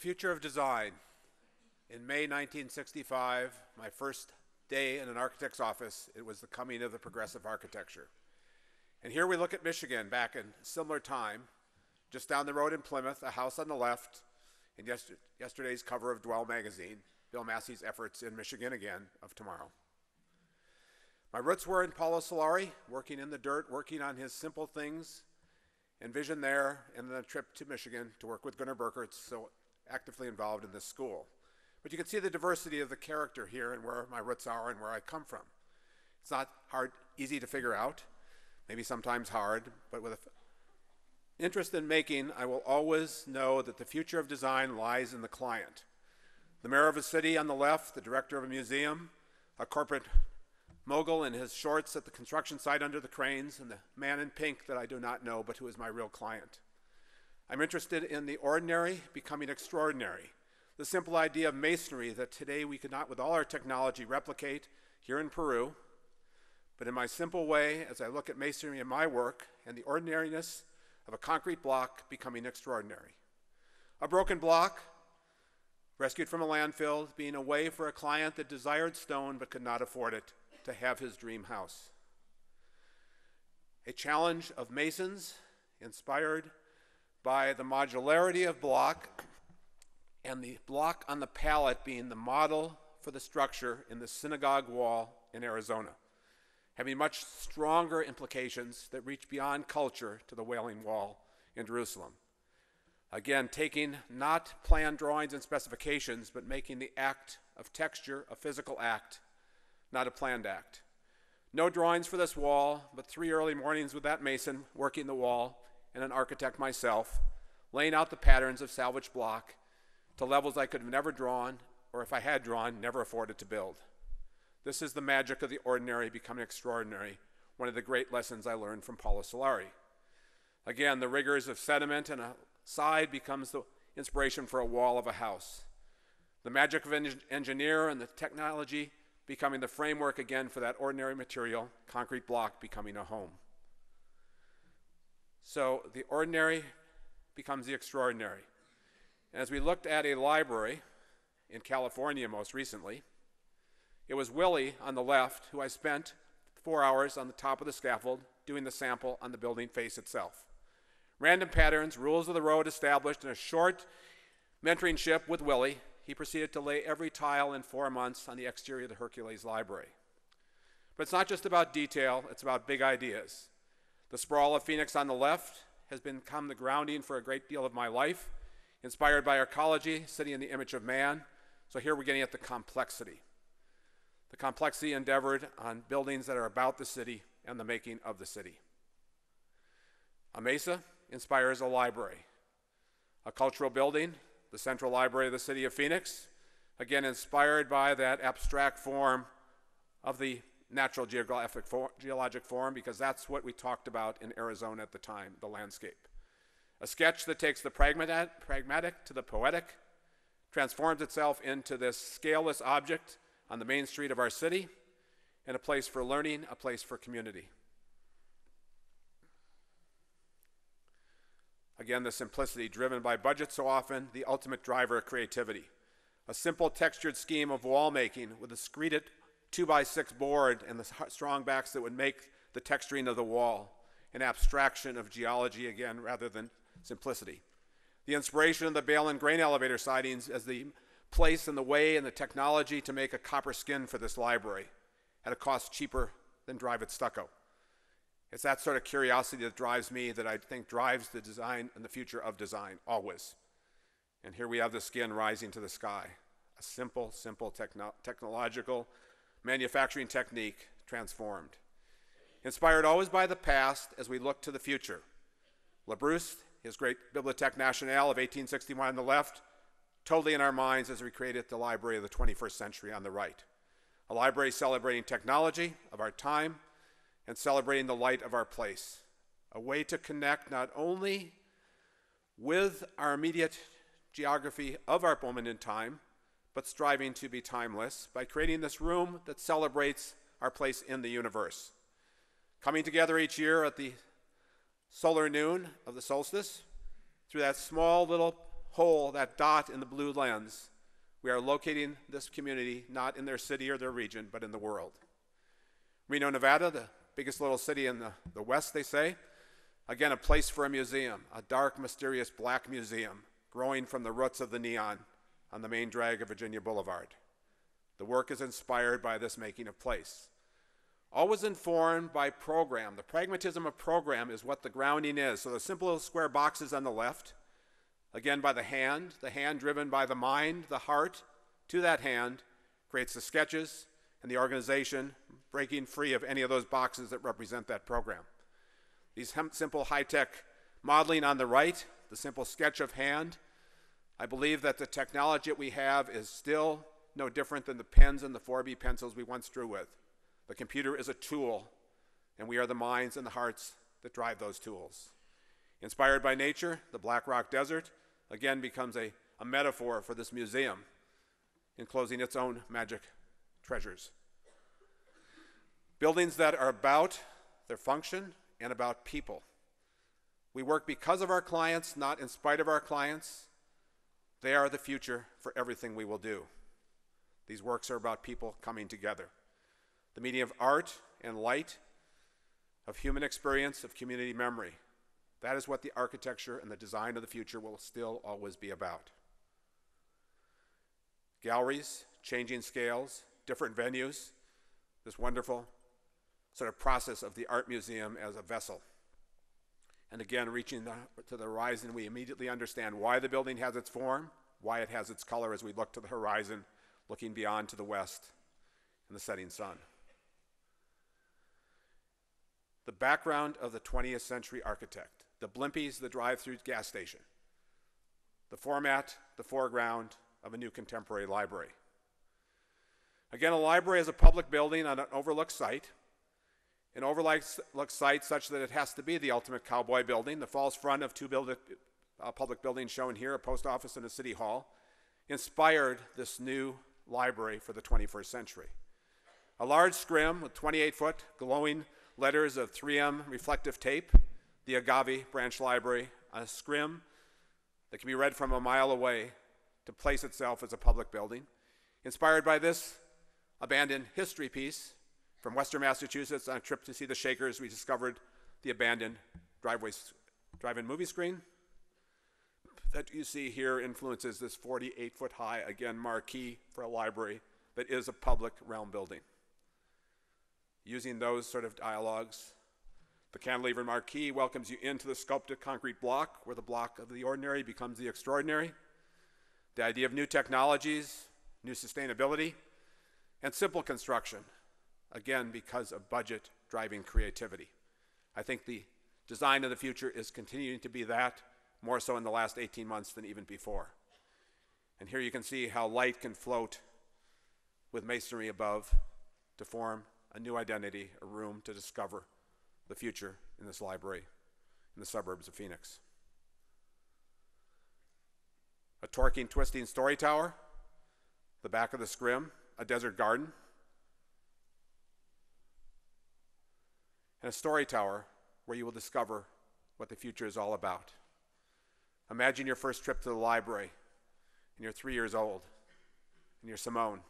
future of design. In May 1965, my first day in an architect's office, it was the coming of the progressive architecture. And here we look at Michigan back in similar time, just down the road in Plymouth, a house on the left, in yesterday's cover of Dwell magazine, Bill Massey's efforts in Michigan again of tomorrow. My roots were in Paolo Soleri, working in the dirt, working on his simple things and vision there, and then a trip to Michigan to work with Gunnar Berkert, so actively involved in this school. But you can see the diversity of the character here and where my roots are and where I come from. It's not hard, easy to figure out, maybe sometimes hard, but with an interest in making, I will always know that the future of design lies in the client. The mayor of a city on the left, the director of a museum, a corporate mogul in his shorts at the construction site under the cranes, and the man in pink that I do not know but who is my real client. I'm interested in the ordinary becoming extraordinary, the simple idea of masonry that today we could not with all our technology replicate here in Peru, but in my simple way, as I look at masonry in my work and the ordinariness of a concrete block becoming extraordinary. A broken block, rescued from a landfill, being a way for a client that desired stone but could not afford it, to have his dream house. A challenge of masons inspired by the modularity of block and the block on the pallet being the model for the structure in the synagogue wall in Arizona, having much stronger implications that reach beyond culture to the Wailing Wall in Jerusalem. Again, taking not plan drawings and specifications, but making the act of texture a physical act, not a planned act. No drawings for this wall, but 3 early mornings with that mason working the wall and an architect myself, laying out the patterns of salvage block to levels I could have never drawn, or if I had drawn, never afforded to build. This is the magic of the ordinary becoming extraordinary, one of the great lessons I learned from Paolo Soleri. Again, the rigors of sediment and a side becomes the inspiration for a wall of a house. The magic of an engineer and the technology becoming the framework again for that ordinary material, concrete block becoming a home. So the ordinary becomes the extraordinary. As we looked at a library in California most recently, it was Willie on the left who I spent 4 hours on the top of the scaffold doing the sample on the building face itself. Random patterns, rules of the road established in a short mentorship with Willie. He proceeded to lay every tile in 4 months on the exterior of the Hercules Library. But it's not just about detail, it's about big ideas. The sprawl of Phoenix on the left has become the grounding for a great deal of my life, inspired by archaeology, sitting in the image of man. So here we're getting at the complexity endeavored on buildings that are about the city and the making of the city. A mesa inspires a library, a cultural building, the Central Library of the City of Phoenix, again inspired by that abstract form of the natural geologic form, because that's what we talked about in Arizona at the time, the landscape. A sketch that takes the pragmatic to the poetic, transforms itself into this scaleless object on the main street of our city, and a place for learning, a place for community. Again, the simplicity driven by budget so often, the ultimate driver of creativity. A simple textured scheme of wall making with a screeded 2x6 board and the strong backs that would make the texturing of the wall. An abstraction of geology again rather than simplicity. The inspiration of the bale and grain elevator sidings as the place and the way and the technology to make a copper skin for this library at a cost cheaper than drive-it stucco. It's that sort of curiosity that drives me, that I think drives the design and the future of design, always. And here we have the skin rising to the sky. A simple, simple technological manufacturing technique transformed. Inspired always by the past as we look to the future. Labrouste, his great Bibliothèque Nationale of 1861 on the left, totally in our minds as we created the library of the 21st century on the right. A library celebrating technology of our time, and celebrating the light of our place. A way to connect not only with our immediate geography of our moment in time, but striving to be timeless by creating this room that celebrates our place in the universe. Coming together each year at the solar noon of the solstice through that small little hole, that dot in the blue lens, we are locating this community not in their city or their region, but in the world. Reno, Nevada, the biggest little city in the West, they say. Again, a place for a museum, a dark, mysterious black museum growing from the roots of the neon on the main drag of Virginia Boulevard. The work is inspired by this making of place. Always informed by program. The pragmatism of program is what the grounding is. So the simple square boxes on the left, again by the hand driven by the mind, the heart, to that hand, creates the sketches and the organization, breaking free of any of those boxes that represent that program. These simple high-tech modeling on the right, the simple sketch of hand. I believe that the technology that we have is still no different than the pens and the 4B pencils we once drew with. The computer is a tool, and we are the minds and the hearts that drive those tools. Inspired by nature, the Black Rock Desert again becomes a metaphor for this museum, enclosing its own magic treasures. Buildings that are about their function and about people. We work because of our clients, not in spite of our clients. They are the future for everything we will do. These works are about people coming together. The medium of art and light, of human experience, of community memory. That is what the architecture and the design of the future will still always be about. Galleries, changing scales, different venues, this wonderful sort of process of the art museum as a vessel. And again, reaching to the horizon, we immediately understand why the building has its form, why it has its color as we look to the horizon, looking beyond to the west and the setting sun. The background of the 20th century architect, the blimpies, the drive-through gas station, the format, the foreground of a new contemporary library. Again, a library is a public building on an overlooked site, an overlooked site such that it has to be the ultimate cowboy building, the false front of two public buildings shown here, a post office and a city hall, inspired this new library for the 21st century. A large scrim with 28-foot glowing letters of 3M reflective tape, the Agave Branch Library, a scrim that can be read from a mile away to place itself as a public building. Inspired by this abandoned history piece, from Western Massachusetts on a trip to see the Shakers, we discovered the abandoned drive-in movie screen that you see here influences this 48-foot high, again, marquee for a library that is a public realm building. Using those sort of dialogues, the cantilever marquee welcomes you into the sculpted concrete block where the block of the ordinary becomes the extraordinary. The idea of new technologies, new sustainability, and simple construction. Again, because of budget driving creativity. I think the design of the future is continuing to be that, more so in the last 18 months than even before. And here you can see how light can float with masonry above to form a new identity, a room to discover the future in this library in the suburbs of Phoenix. A torquing, twisting story tower, the back of the scrim, a desert garden, and a story tower where you will discover what the future is all about. Imagine your first trip to the library and you're 3 years old and you're Simone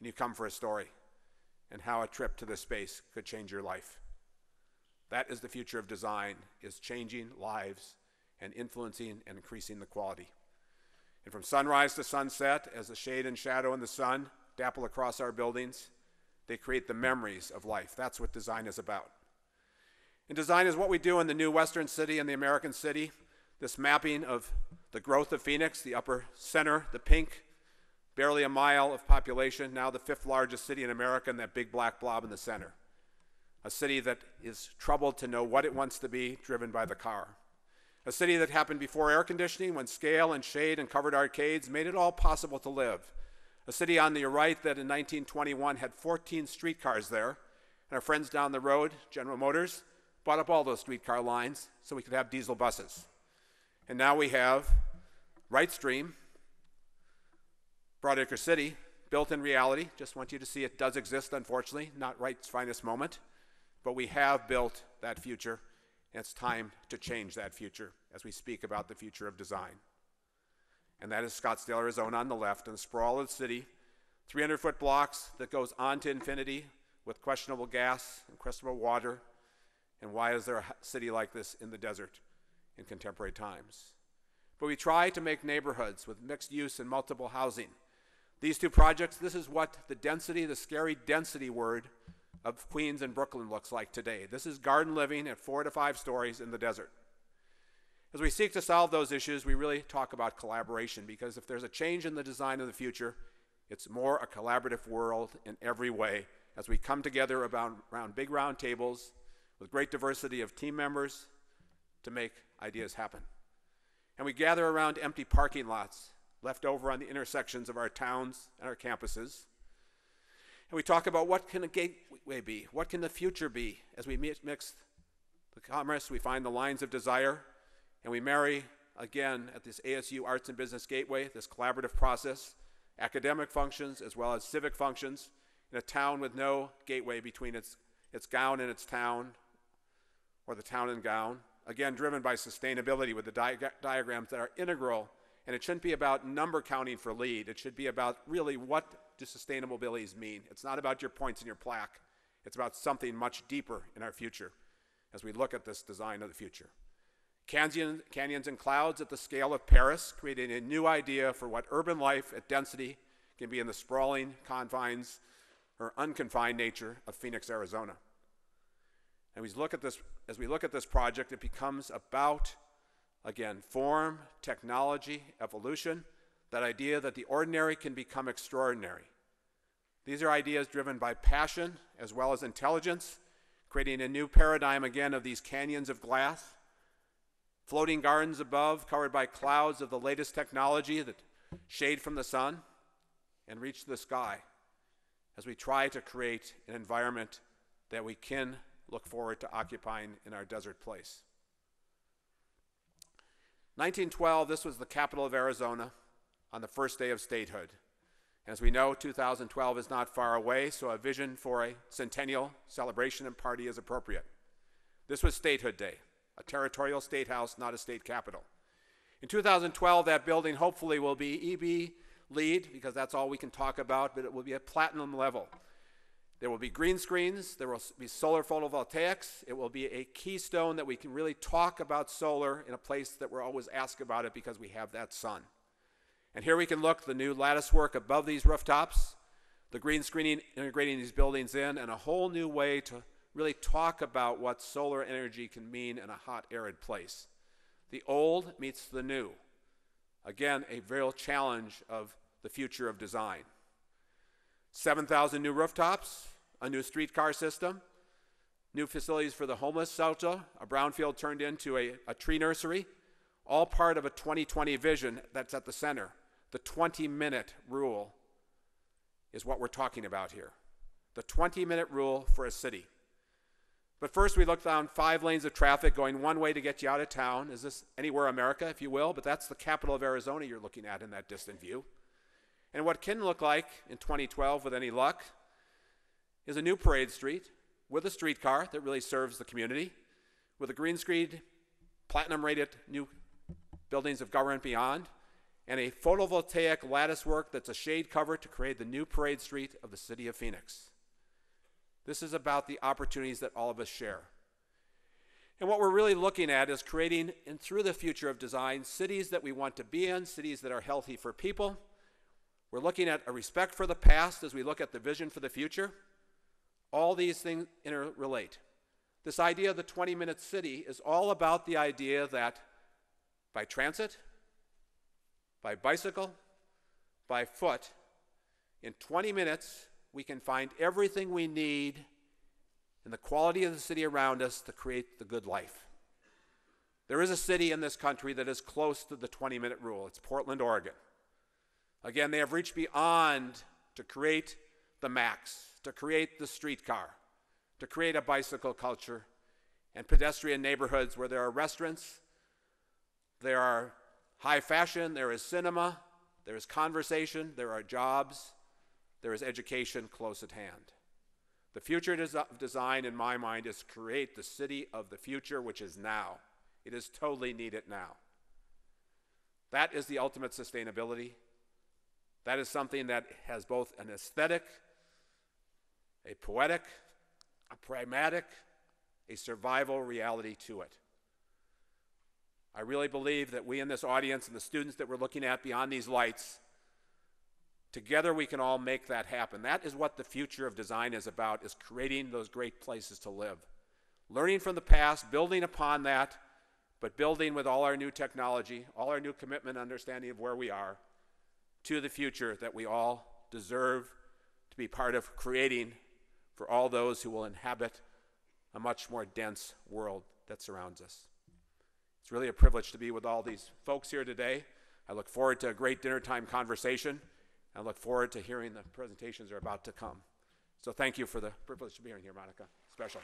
and you come for a story and how a trip to this space could change your life. That is the future of design, is changing lives and influencing and increasing the quality. And from sunrise to sunset, as the shade and shadow and the sun dapple across our buildings, they create the memories of life. That's what design is about. And design is what we do in the new Western city and the American city. This mapping of the growth of Phoenix, the upper center, the pink, barely a mile of population, now the 5th largest city in America, and that big black blob in the center. A city that is troubled to know what it wants to be, driven by the car. A city that happened before air conditioning, when scale and shade and covered arcades made it all possible to live. A city on the right that in 1921 had 14 streetcars there, and our friends down the road, General Motors, bought up all those streetcar lines so we could have diesel buses. And now we have Wright Stream, Broadacre City, built in reality. Just want you to see it does exist, unfortunately, not Wright's finest moment, but we have built that future, and it's time to change that future as we speak about the future of design. and that is Scottsdale, Arizona on the left, and the sprawl of the city, 300-foot blocks that goes on to infinity with questionable gas and questionable water. And why is there a city like this in the desert in contemporary times? But we try to make neighborhoods with mixed use and multiple housing. These two projects, this is what the density, the scary density word of Queens and Brooklyn looks like today. This is garden living at 4 to 5 stories in the desert. As we seek to solve those issues, we really talk about collaboration, because if there's a change in the design of the future, it's more a collaborative world in every way as we come together around big round tables with great diversity of team members to make ideas happen. And we gather around empty parking lots left over on the intersections of our towns and our campuses. And we talk about what can a gateway be? What can the future be? As we mix the commerce, we find the lines of desire, and we marry, again, at this ASU Arts and Business Gateway, this collaborative process, academic functions as well as civic functions in a town with no gateway between its gown and its town, or the town and gown. Again, driven by sustainability with the diagrams that are integral. And it shouldn't be about number counting for LEED. It should be about really, what do sustainable buildings mean? It's not about your points and your plaque. It's about something much deeper in our future as we look at this design of the future. Canyons and clouds at the scale of Paris, creating a new idea for what urban life at density can be in the sprawling confines or unconfined nature of Phoenix, Arizona. And we look at this, as we look at this project, it becomes about, again, form, technology, evolution, that idea that the ordinary can become extraordinary. These are ideas driven by passion as well as intelligence, creating a new paradigm, again, of these canyons of glass, floating gardens above covered by clouds of the latest technology that shade from the sun and reach the sky, as we try to create an environment that we can look forward to occupying in our desert place. 1912, this was the capital of Arizona on the first day of statehood. As we know, 2012 is not far away, so a vision for a centennial celebration and party is appropriate. This was Statehood Day, a territorial state house, not a state capital. In 2012, that building hopefully will be EB LEED, because that's all we can talk about, but it will be at platinum level. There will be green screens, there will be solar photovoltaics, it will be a keystone that we can really talk about solar in a place that we're always asked about it because we have that sun. And here we can look at the new lattice work above these rooftops, the green screening integrating these buildings in, and a whole new way to really talk about what solar energy can mean in a hot, arid place. The old meets the new. Again, a real challenge of the future of design. 7,000 new rooftops, a new streetcar system, new facilities for the homeless shelter, a brownfield turned into a tree nursery, all part of a 2020 vision that's at the center. The 20-minute rule is what we're talking about here. The 20-minute rule for a city. But first we look down 5 lanes of traffic going one way to get you out of town. Is this anywhere America, if you will? But that's the capital of Arizona you're looking at in that distant view. And what can look like in 2012, with any luck, is a new parade street with a streetcar that really serves the community, with a green screen, platinum-rated new buildings of government beyond, and a photovoltaic lattice work that's a shade cover to create the new parade street of the city of Phoenix. This is about the opportunities that all of us share. And what we're really looking at is creating, and through the future of design, cities that we want to be in, cities that are healthy for people. We're looking at a respect for the past as we look at the vision for the future. All these things interrelate. This idea of the 20-minute city is all about the idea that by transit, by bicycle, by foot, in 20 minutes, we can find everything we need in the quality of the city around us to create the good life. There is a city in this country that is close to the 20-minute rule. It's Portland, Oregon. Again, they have reached beyond to create the max, to create the streetcar, to create a bicycle culture and pedestrian neighborhoods where there are restaurants, there are high fashion, there is cinema, there is conversation, there are jobs, there is education close at hand. The future of design, in my mind, is create the city of the future, which is now. It is totally needed now. That is the ultimate sustainability. That is something that has both an aesthetic, a poetic, a pragmatic, a survival reality to it. I really believe that we in this audience and the students that we're looking at beyond these lights, together we can all make that happen. That is what the future of design is about, is creating those great places to live. Learning from the past, building upon that, but building with all our new technology, all our new commitment, understanding of where we are, to the future that we all deserve to be part of creating for all those who will inhabit a much more dense world that surrounds us. It's really a privilege to be with all these folks here today. I look forward to a great dinnertime conversation. I look forward to hearing the presentations that are about to come. So thank you for the privilege of being here, Monica. Special.